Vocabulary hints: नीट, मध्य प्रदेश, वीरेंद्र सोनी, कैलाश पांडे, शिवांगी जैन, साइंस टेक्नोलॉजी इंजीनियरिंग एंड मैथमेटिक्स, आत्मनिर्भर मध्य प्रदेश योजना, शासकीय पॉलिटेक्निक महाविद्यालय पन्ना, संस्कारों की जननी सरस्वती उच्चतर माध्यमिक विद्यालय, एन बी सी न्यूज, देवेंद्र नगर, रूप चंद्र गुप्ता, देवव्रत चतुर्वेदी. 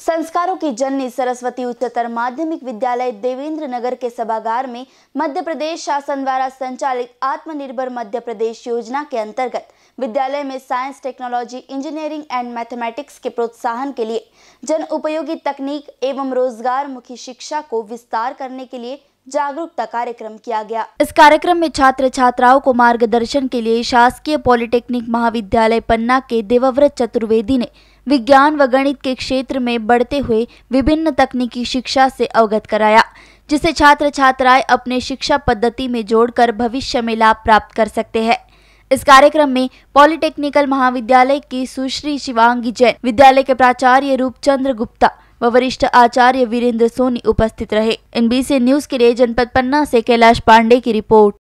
संस्कारों की जननी सरस्वती उच्चतर माध्यमिक विद्यालय देवेंद्र नगर के सभागार में मध्य प्रदेश शासन द्वारा संचालित आत्मनिर्भर मध्य प्रदेश योजना के अंतर्गत विद्यालय में साइंस टेक्नोलॉजी इंजीनियरिंग एंड मैथमेटिक्स के प्रोत्साहन के लिए जन उपयोगी तकनीक एवं रोजगार मुखी शिक्षा को विस्तार करने के लिए जागरूकता कार्यक्रम किया गया। इस कार्यक्रम में छात्र छात्राओं को मार्गदर्शन के लिए शासकीय पॉलिटेक्निक महाविद्यालय पन्ना के देवव्रत चतुर्वेदी ने विज्ञान व गणित के क्षेत्र में बढ़ते हुए विभिन्न तकनीकी शिक्षा से अवगत कराया, जिसे छात्र छात्राएं अपने शिक्षा पद्धति में जोड़कर भविष्य में लाभ प्राप्त कर सकते हैं। इस कार्यक्रम में पॉलिटेक्निकल महाविद्यालय की सुश्री शिवांगी जैन, विद्यालय के प्राचार्य रूप चंद्र गुप्ता व वरिष्ठ आचार्य वीरेंद्र सोनी उपस्थित रहे। एन बी सी न्यूज के लिए जनपद पन्ना से कैलाश पांडे की रिपोर्ट।